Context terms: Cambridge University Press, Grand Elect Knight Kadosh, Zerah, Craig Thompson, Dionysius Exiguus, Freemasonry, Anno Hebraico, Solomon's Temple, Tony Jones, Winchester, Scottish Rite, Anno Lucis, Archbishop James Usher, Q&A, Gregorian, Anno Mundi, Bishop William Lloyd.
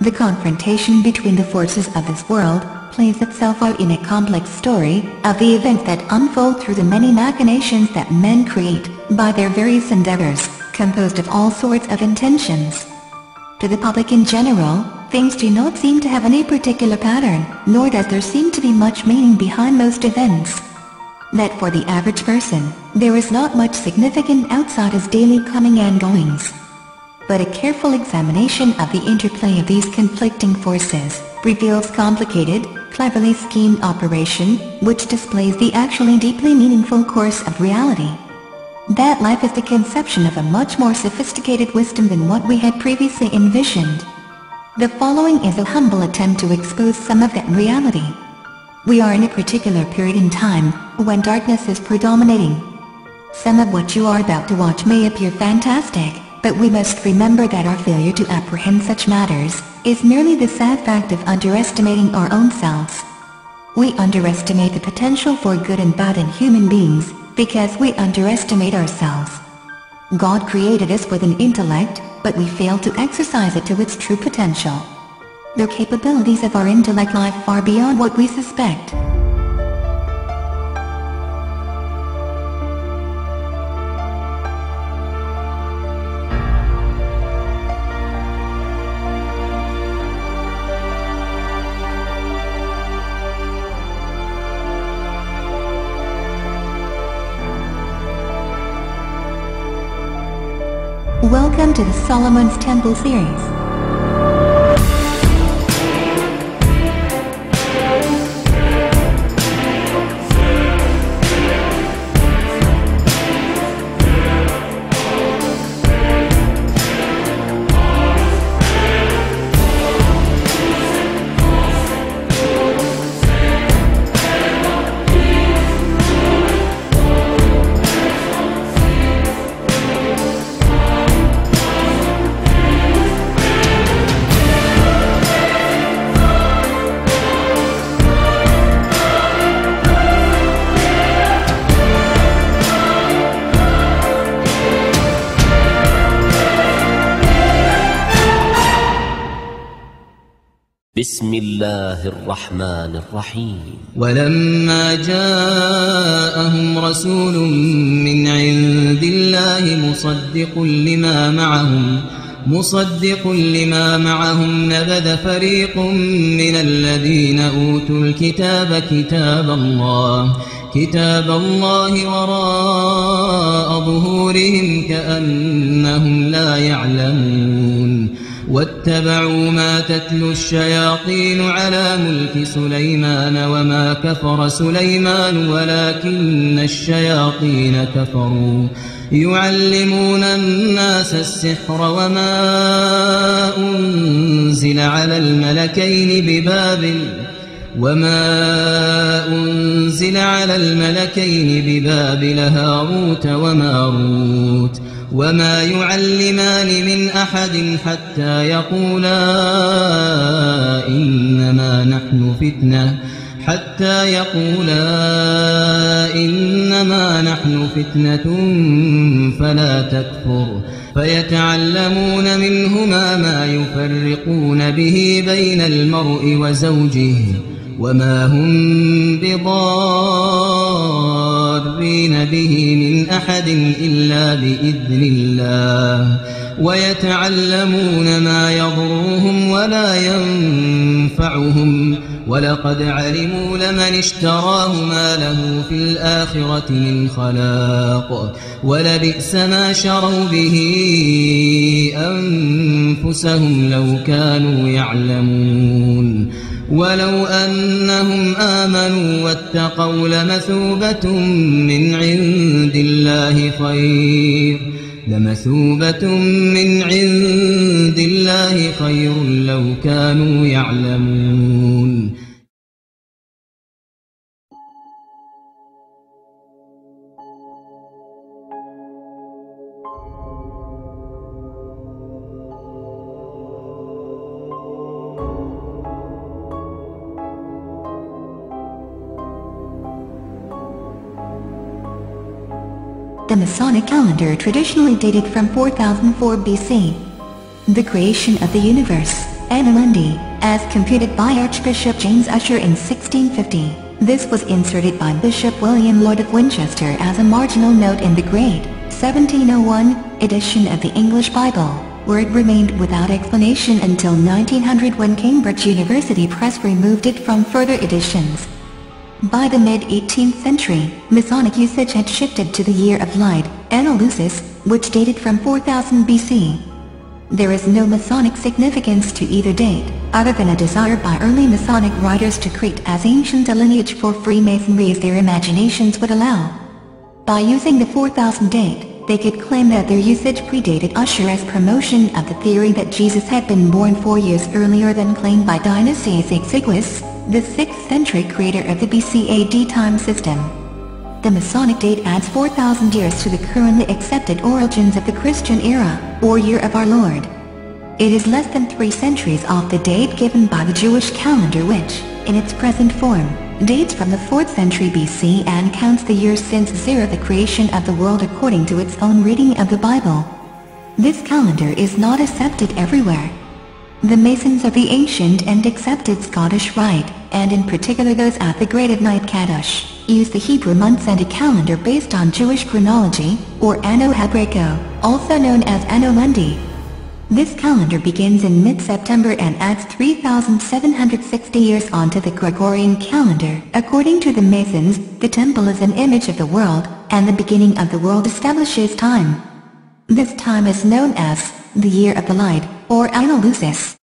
The confrontation between the forces of this world plays itself out in a complex story of the events that unfold through the many machinations that men create by their various endeavors, composed of all sorts of intentions. To the public in general, things do not seem to have any particular pattern, nor does there seem to be much meaning behind most events. That for the average person, there is not much significant outside his daily coming and goings. But a careful examination of the interplay of these conflicting forces reveals complicated, cleverly schemed operation, which displays the actually deeply meaningful course of reality. That life is the conception of a much more sophisticated wisdom than what we had previously envisioned. The following is a humble attempt to expose some of that reality. We are in a particular period in time when darkness is predominating. Some of what you are about to watch may appear fantastic, but we must remember that our failure to apprehend such matters is merely the sad fact of underestimating our own selves. We underestimate the potential for good and bad in human beings because we underestimate ourselves. God created us with an intellect, but we fail to exercise it to its true potential. The capabilities of our intellect lie far beyond what we suspect. Welcome to the Solomon's Temple series. بسم الله الرحمن الرحيم. ولما جاءهم رسول من عند الله مصدق لما معهم نبذ فريق من الذين أوتوا الكتاب كتاب الله وراء ظهورهم كأنهم لا يعلمون واتبعوا ما تتلو الشياطين على ملك سليمان وما كفر سليمان ولكن الشياطين كفروا يعلمون الناس السحر وما أنزل على الملكين ببابل هاروت وماروت وما يعلمان من أحد حتى يقولا إنما نحن فتنة فلا تكفر فيتعلمون منهما ما يفرقون به بين المرء وزوجه وما هم بضارين به من أحد إلا بإذن الله ويتعلمون ما يضرهم ولا ينفعهم ولقد علموا لمن اشتراه ما له في الآخرة من خلاق ولبئس ما شروا به أنفسهم لو كانوا يعلمون ولو أنهم آمنوا واتقوا لمثوبة من عند الله خير لو كانوا يعلمون. The Masonic calendar traditionally dated from 4004 BC, the creation of the universe. Anno Mundi, as computed by Archbishop James Usher in 1650, this was inserted by Bishop William Lloyd of Winchester as a marginal note in the grade 1701 edition of the English Bible, where it remained without explanation until 1900 when Cambridge University Press removed it from further editions. By the mid-18th century, Masonic usage had shifted to the Year of Light, Anno Lucis, which dated from 4000 BC. There is no Masonic significance to either date, other than a desire by early Masonic writers to create as ancient a lineage for Freemasonry as their imaginations would allow. By using the 4000 date, they could claim that their usage predated Usher as promotion of the theory that Jesus had been born 4 years earlier than claimed by Dionysius Exiguus, the 6th century creator of the BC AD time system. The Masonic date adds 4,000 years to the currently accepted origins of the Christian era, or Year of Our Lord. It is less than 3 centuries off the date given by the Jewish calendar which, in its present form, dates from the 4th century BC and counts the years since Zerah the creation of the world according to its own reading of the Bible. This calendar is not accepted everywhere. The Masons of the ancient and accepted Scottish Rite, and in particular those at the Grand Elect Knight Kadosh, use the Hebrew months and a calendar based on Jewish chronology, or Anno Hebraico, also known as Anno Mundi. This calendar begins in mid-September and adds 3,760 years onto the Gregorian calendar. According to the Masons, the temple is an image of the world, and the beginning of the world establishes time. This time is known as the Year of the Light, or Anno Lucis.